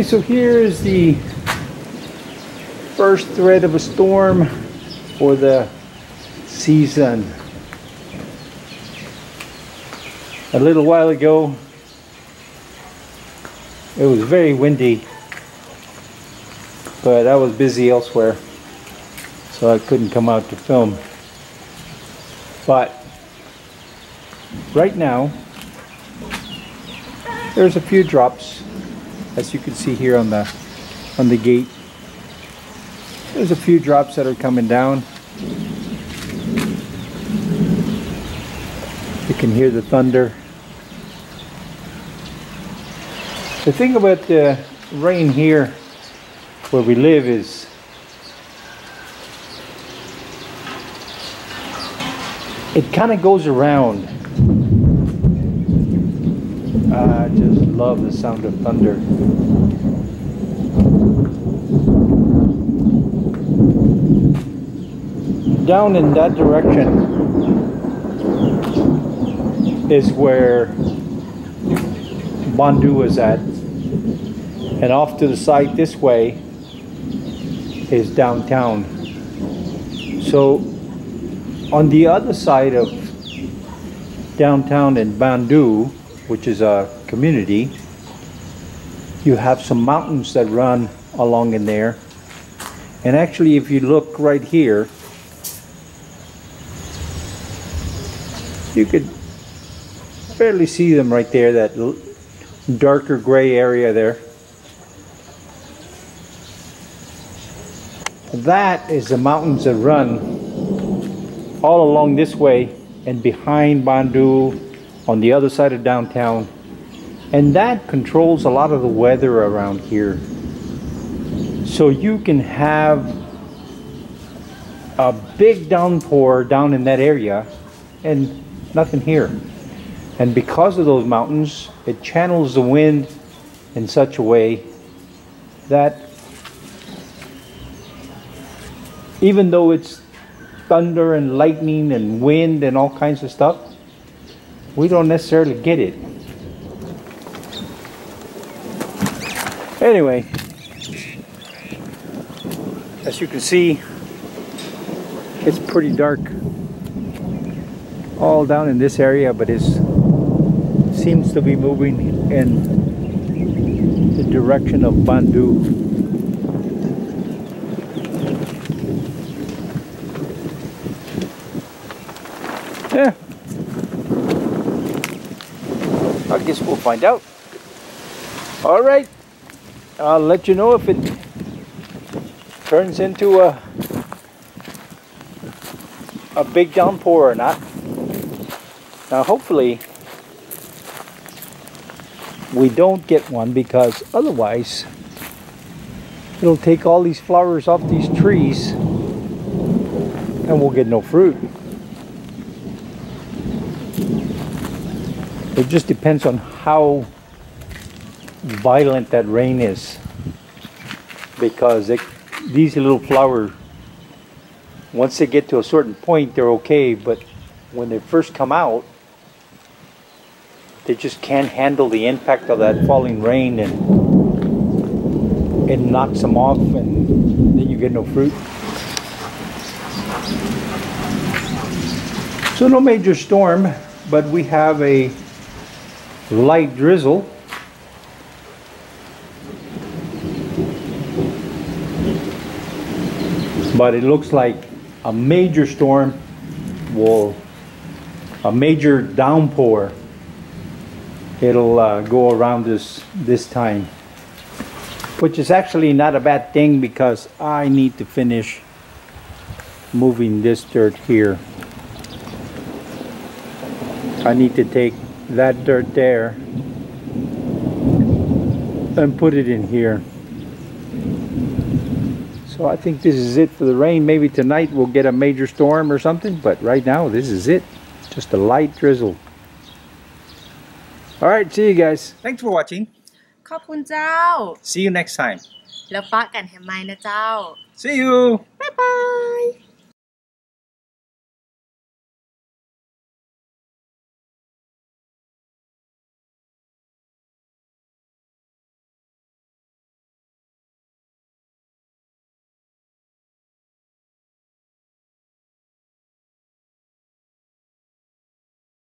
Okay, so here is the first threat of a storm for the season. A little while ago, it was very windy, but I was busy elsewhere, so I couldn't come out to film. But right now, there's a few drops, as you can see here on the gate. There's a few drops that are coming down. You can hear the thunder. The thing about the rain here where we live is it kind of goes around. I just love the sound of thunder. Down in that direction is where Bondu is at. And off to the side this way is downtown. So on the other side of downtown in Bondu, which is a community, you have some mountains that run along in there. And actually, if you look right here, you could barely see them right there, that darker gray area there. That is the mountains that run all along this way and behind Bondu on the other side of downtown. And that controls a lot of the weather around here. So you can have a big downpour down in that area and nothing here. And because of those mountains, it channels the wind in such a way that even though it's thunder and lightning and wind and all kinds of stuff, we don't necessarily get it. Anyway, as you can see, it's pretty dark all down in this area, but it seems to be moving in the direction of Bondu. Yeah, I guess we'll find out. All right, I'll let you know if it turns into a big downpour or not. Now, hopefully, we don't get one, because otherwise, it'll take all these flowers off these trees, and we'll get no fruit. It just depends on how violent that rain is, because these little flowers, once they get to a certain point, they're okay, but when they first come out, they just can't handle the impact of that falling rain, and it knocks them off, and then you get no fruit. So no major storm, but we have a light drizzle. But it looks like a major storm a major downpour, it'll go around this time. Which is actually not a bad thing, because I need to finish moving this dirt here. I need to take that dirt there and put it in here. So I think this is it for the rain. Maybe tonight we'll get a major storm or something, but right now this is it. Just a light drizzle. All right, see you guys. Thanks for watching. ขอบคุณเจ้า See you next time. แล้วปะกันให้ใหม่นะเจ้า See you. Bye bye.